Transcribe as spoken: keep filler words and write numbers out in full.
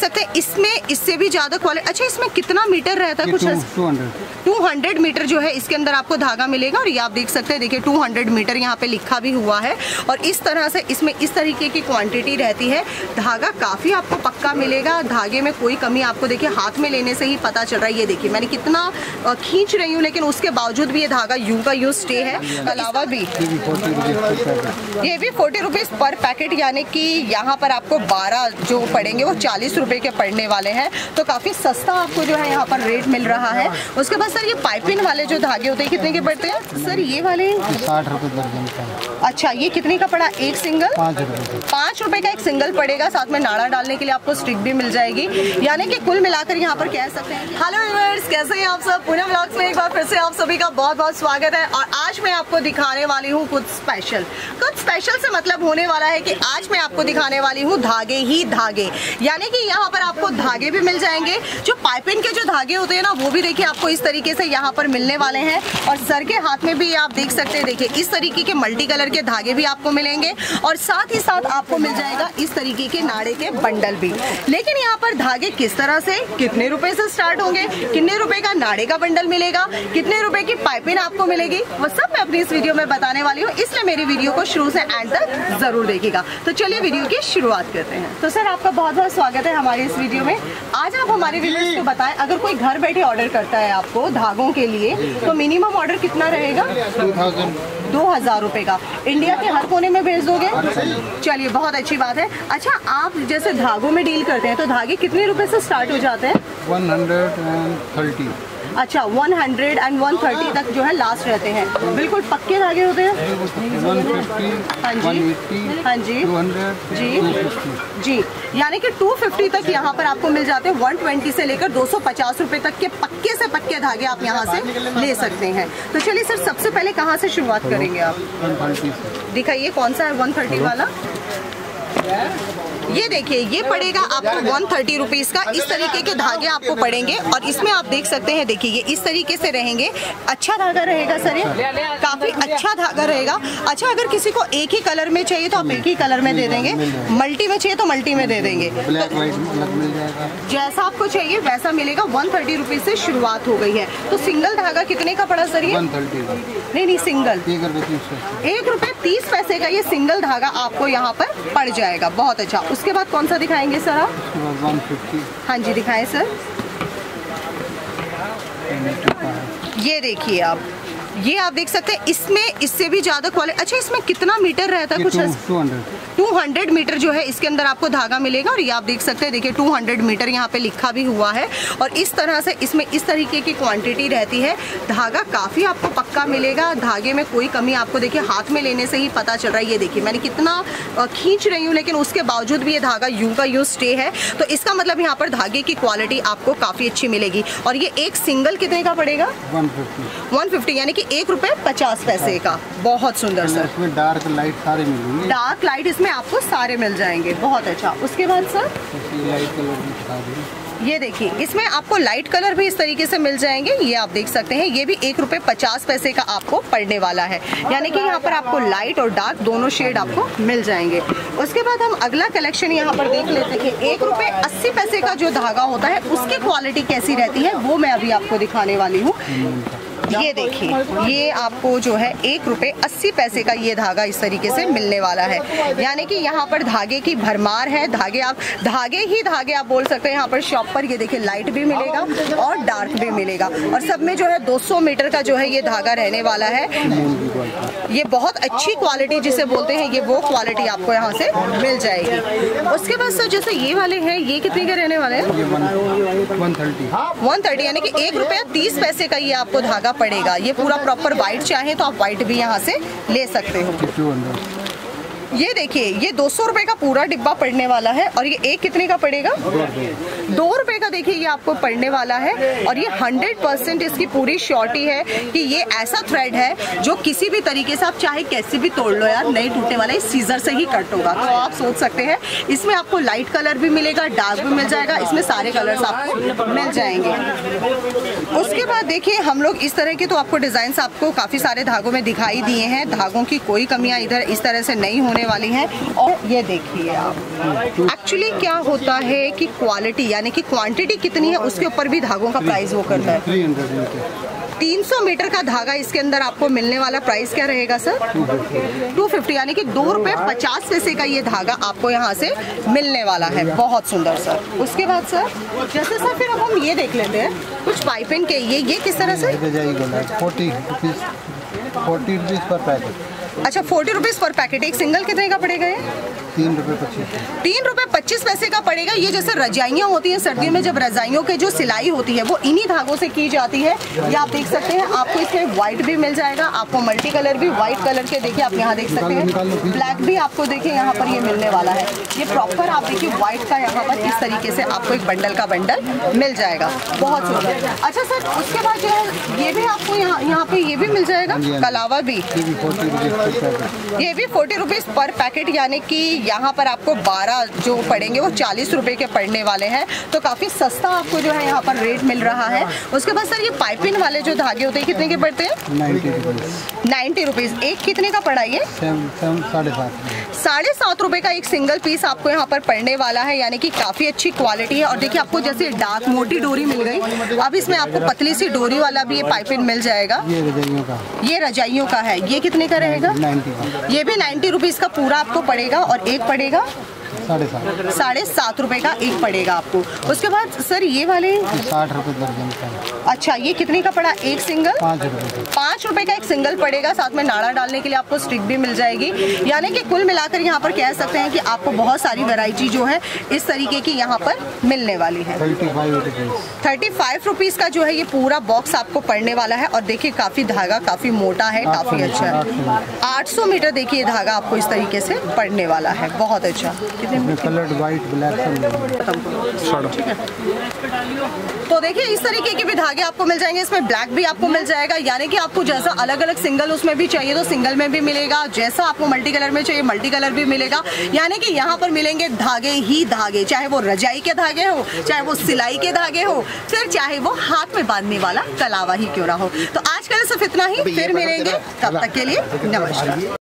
सकते हैं इसमें, इससे भी ज्यादा क्वालिटी। अच्छा इसमें कितना मीटर रहता है? कुछ टू हंड्रेड मीटर जो है इसके अंदर आपको धागा मिलेगा। और ये आप देख सकते हैं, देखिए टू हंड्रेड मीटर यहाँ पे लिखा भी हुआ है। और इस तरह से इसमें इस तरीके की क्वांटिटी रहती है। धागा काफ़ी आपको पक्का मिलेगा, धागे में कोई कमी आपको देखिए हाथ में लेने से ही पता चल रहा है। ये देखिए मैंने कितना खींच रही हूँ लेकिन उसके बावजूद भी ये धागा यूं का यूं स्टे है। अलावा भी ये भी फोर्टी रुपीज़ पर पैकेट, यानी कि यहाँ पर आपको बारह जो पड़ेंगे वो चालीस रुपये के पड़ने वाले हैं। तो काफ़ी सस्ता आपको जो है यहाँ पर रेट मिल रहा है। उसके बाद सर ये पाइपिंग वाले जो धागे होते हैं कितने के पड़ते हैं सर? ये वाले साठ रुपए दर्जन का। अच्छा ये कितने का पड़ा एक सिंगल? पाँच रुपए का एक सिंगल पड़ेगा। साथ में नाड़ा डालने के लिए आपको स्टिक भी मिल जाएगी। यानी कि कुल मिलाकर यहाँ पर कह सकते हैं। हेलो व्यूअर्स, कैसे हैं आप सब? पूनम व्लॉग्स में एक बार फिर से आप सभी का बहुत बहुत स्वागत है। और आज मैं आपको दिखाने वाली हूँ कुछ स्पेशल। कुछ स्पेशल से मतलब होने वाला है कि आज मैं आपको दिखाने वाली हूँ धागे ही धागे। यानी कि यहाँ पर आपको धागे भी मिल जाएंगे, जो पाइपिंग के जो धागे होते हैं ना वो भी देखिए आपको इस तरीके से यहाँ पर मिलने वाले हैं। और सर के हाथ में भी आप देख सकते हैं, देखिए इस तरीके के मल्टी कलर के धागे भी आपको मिलेंगे। और साथ ही साथ आपको मिल जाएगा इस तरीके के नाड़े के बंडल भी। लेकिन यहाँ पर धागे किस तरह से, कितने रुपए से स्टार्ट होंगे, कितने रुपए का नाड़े का बंडल मिलेगा, कितने रुपए की पाइपिंग आपको मिलेगी, वो सब मैं अपनी इस वीडियो में बताने वाली हूँ। इसलिए मेरी वीडियो को शुरू से एंड तक जरूर देखिएगा। तो चलिए वीडियो की शुरुआत करते हैं। तो सर आपका बहुत बहुत स्वागत है हमारे इस वीडियो में। आज आप हमारे व्यूअर्स को बताएं, अगर कोई घर बैठे ऑर्डर करता है आपको धागों के लिए तो मिनिमम ऑर्डर कितना रहेगा? दो हज़ार रुपये का। इंडिया के हर कोने में भेज दोगे? चलिए बहुत अच्छी बात है। अच्छा आप जैसे धागों में डील करते हैं तो धागे कितने रुपए से स्टार्ट हो जाते हैं? One hundred and thirty. अच्छा one hundred and one thirty तक जो है लास्ट रहते हैं। बिल्कुल पक्के धागे होते हैं? वन फिफ्टी, हाँ जी हाँ जी टू हंड्रेड, जी जी। यानी कि टू फिफ्टी तक यहाँ पर आपको मिल जाते हैं। वन ट्वेंटी से लेकर दो सौ पचास रुपए तक के पक्के से पक्के धागे आप यहाँ से ले सकते हैं। तो चलिए सर सबसे पहले कहाँ से शुरुआत करेंगे आप? दिखाइए कौन सा है वन थर्टी वाला। ये देखिए ये पड़ेगा आपको वन थर्टी रुपीज़ का। इस तरीके के धागे आपको पड़ेंगे और इसमें आप देख सकते हैं, देखिए ये इस तरीके से रहेंगे। अच्छा धागा रहेगा सर, ये काफ़ी अच्छा धागा रहेगा। अच्छा अगर किसी को एक ही कलर में चाहिए तो आप एक ही कलर में दे देंगे, मल्टी में चाहिए तो मल्टी में दे देंगे। जैसा आपको चाहिए वैसा मिलेगा। वन थर्टी रुपीज़ से शुरुआत हो गई है। तो सिंगल धागा कितने का पड़ा सर? ये नहीं नहीं सिंगल एक रुपये तीस पैसे का ये सिंगल धागा आपको यहाँ पर पड़ जाएगा। बहुत अच्छा। उसके बाद कौन सा दिखाएंगे सर आप? One fifty. हाँ जी दिखाएं सर। ये देखिए आप, ये आप देख सकते हैं इसमें इससे भी ज़्यादा क्वालिटी। अच्छा इसमें कितना मीटर रहता है? कुछ टू हंड्रेड मीटर जो है इसके अंदर आपको धागा मिलेगा। और ये आप देख सकते हैं, देखिए टू हंड्रेड मीटर यहाँ पे लिखा भी हुआ है। और इस तरह से इसमें इस तरीके की क्वांटिटी रहती है। धागा काफ़ी आपको पक्का मिलेगा, धागे में कोई कमी आपको देखिए हाथ में लेने से ही पता चल रहा है। ये देखिए मैंने कितना खींच रही हूँ लेकिन उसके बावजूद भी ये धागा यूं का यूं स्टे है। तो इसका मतलब यहाँ पर धागे की क्वालिटी आपको काफ़ी अच्छी मिलेगी। और ये एक सिंगल कितने का पड़ेगा? वन फिफ्टी, यानी कि एक रुपये पचास पैसे का। बहुत सुंदर सर। इसमें डार्क लाइट सारे मिलेंगे, डार्क लाइट इसमें आपको सारे मिल जाएंगे। बहुत अच्छा। उसके बाद सर लाइट कलर, ये देखिए इसमें आपको लाइट कलर भी इस तरीके से मिल जाएंगे। ये आप देख सकते हैं, ये भी एक रुपये पचास पैसे का आपको पड़ने वाला है। यानी कि यहाँ पर आपको लाइट और डार्क दोनों शेड आपको मिल जाएंगे। उसके बाद हम अगला कलेक्शन यहाँ पर देख लेते हैं। एक रुपये अस्सी पैसे का जो धागा होता है उसकी क्वालिटी कैसी रहती है वो मैं अभी आपको दिखाने वाली हूँ। ये देखिए ये आपको जो है एक रुपये अस्सी पैसे का ये धागा इस तरीके से मिलने वाला है। यानी कि यहाँ पर धागे की भरमार है। धागे आप धागे ही धागे आप बोल सकते हैं यहाँ पर शॉप पर। ये देखिए लाइट भी मिलेगा और डार्क भी मिलेगा। और सब में जो है दो सौ मीटर का जो है ये धागा रहने वाला है। ये बहुत अच्छी क्वालिटी जिसे बोलते हैं, ये वो क्वालिटी आपको यहाँ से मिल जाएगी। उसके बाद सर जैसे ये वाले हैं ये कितने के रहने वाले हैं? वन थर्टी, यानी कि एक रुपया तीस पैसे का ये आपको धागा पड़ेगा। ये पूरा प्रॉपर वाइट चाहे तो आप वाइट भी यहाँ से ले सकते हो। ये देखिए ये दो सौ रुपये का पूरा डिब्बा पड़ने वाला है। और ये एक कितने का पड़ेगा? दो रुपये का। देखिए ये आपको पड़ने वाला है। और ये हंड्रेड परसेंट इसकी पूरी श्योरिटी है कि ये ऐसा थ्रेड है जो किसी भी तरीके से आप चाहे कैसे भी तोड़ लो यार नहीं टूटने वाला। इस सीजर से ही कट होगा। तो आप सोच सकते हैं इसमें आपको लाइट कलर भी मिलेगा, डार्क भी मिल जाएगा। इसमें सारे कलर्स आपको मिल जाएंगे। उसके बाद देखिए हम लोग इस तरह के तो आपको डिज़ाइंस आपको काफ़ी सारे धागों में दिखाई दिए हैं। धागों की कोई कमियाँ इधर इस तरह से नहीं होने होने वाली हैं। और ये देखिए आप, एक्चुअली क्या होता है कि क्वालिटी यानी कि क्वांटिटी कितनी है उसके ऊपर भी धागों का प्राइस वो करता है। तीन सौ मीटर का धागा इसके अंदर आपको मिलने वाला प्राइस क्या रहेगा सर? दो सौ पचास यानी कि दो रुपये पचास पैसे का ये धागा आपको यहाँ से मिलने वाला है। बहुत सुंदर सर। उसके बाद सर जैसे सर फिर अब हम ये देख लेते हैं कुछ पाइपिंग के, ये ये किस तरह से चालीस रुपीस पर पैकेट। अच्छा चालीस रुपीस पर पैकेट। एक सिंगल कितने का पड़ेगा ये? तीन रुपये पच्चीस तीन रुपये पच्चीस पैसे का पड़ेगा। ये जैसे रजाइयाँ होती हैं सर्दियों में, जब रजाइयों के जो सिलाई होती है वो इन्हीं धागों से की जाती है। ये आप देख सकते हैं, आपको इसमें व्हाइट भी मिल जाएगा, आपको मल्टी कलर भी, व्हाइट कलर के देखिए आप यहाँ देख सकते हैं, ब्लैक भी आपको देखिए यहाँ पर ये मिलने वाला है। ये प्रॉपर आप देखिए व्हाइट का यहाँ पर इस तरीके से आपको एक बंडल का बंडल मिल जाएगा। बहुत सुंदर। अच्छा सर उसके बाद जो है ये भी आपको यहाँ यहाँ पर ये भी मिल जाएगा कलावा भी, ये भी फोर्टी रुपीज़ पर पैकेट। यानी कि यहाँ पर आपको बारह जो पड़ेंगे वो चालीस रुपए के पड़ने वाले हैं, तो काफ़ी सस्ता आपको जो है यहाँ पर रेट मिल रहा है। उसके बाद सर ये पाइपिंग वाले जो धागे होते हैं कितने के पड़ते हैं? Ninety rupees ninety rupees. एक कितने का पड़ा ये? साढ़े सात साढ़े सात रुपये का एक सिंगल पीस आपको यहाँ पर पड़ने वाला है। यानी कि काफ़ी अच्छी क्वालिटी है। और देखिए आपको जैसे डार्क मोटी डोरी मिल गई, अब इसमें आपको पतली सी डोरी वाला भी ये पाइपिंग मिल जाएगा। ये रजाइयों का है। ये कितने का रहेगा? ये भी नाइन्टी रुपीज़ का पूरा आपको पड़ेगा। और एक पड़ेगा साढ़े सात साढ़े सात रुपये का एक पड़ेगा आपको। उसके बाद सर ये वाले साठ रुपये दर्जन का। अच्छा ये कितने का पड़ा एक सिंगल? पाँच रुपये पाँच रुपये का एक सिंगल पड़ेगा। साथ में नाड़ा डालने के लिए आपको स्टिक भी मिल जाएगी। यानी कि कुल मिलाकर यहाँ पर कह सकते हैं कि आपको बहुत सारी वैरायटी जो है इस तरीके की यहाँ पर मिलने वाली है। थर्टी फाइव रुपीज़ का जो है ये पूरा बॉक्स आपको पड़ने वाला है। और देखिए काफ़ी धागा काफ़ी मोटा है, काफ़ी अच्छा है। आठ सौ मीटर देखिए धागा आपको इस तरीके से पड़ने वाला है। बहुत अच्छा। Coloured white black. तो देखिए इस तरीके के भी धागे आपको मिल जाएंगे। इसमें ब्लैक भी आपको मिल जाएगा। यानी कि आपको जैसा अलग अलग सिंगल उसमें भी चाहिए तो सिंगल में भी मिलेगा, जैसा आपको मल्टी कलर में चाहिए मल्टी कलर भी मिलेगा। यानी कि यहाँ पर मिलेंगे धागे ही धागे, चाहे वो रजाई के धागे हो, चाहे वो सिलाई के धागे हो, फिर चाहे वो हाथ में बांधने वाला कलावा ही क्यों ना हो। तो आज के लिए सिर्फ इतना ही, फिर मिलेंगे, तब तक के लिए नमस्कार।